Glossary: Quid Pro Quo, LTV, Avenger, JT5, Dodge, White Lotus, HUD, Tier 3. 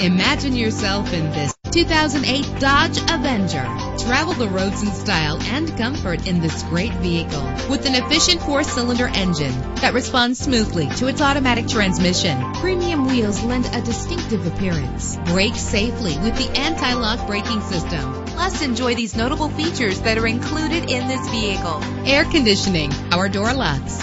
Imagine yourself in this 2008 Dodge Avenger. Travel the roads in style and comfort in this great vehicle. With an efficient 4-cylinder engine that responds smoothly to its automatic transmission, premium wheels lend a distinctive appearance. Brake safely with the anti-lock braking system. Plus, enjoy these notable features that are included in this vehicle: air conditioning, power door locks,